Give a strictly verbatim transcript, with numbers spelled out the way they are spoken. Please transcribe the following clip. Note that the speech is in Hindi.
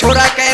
छोड़ा के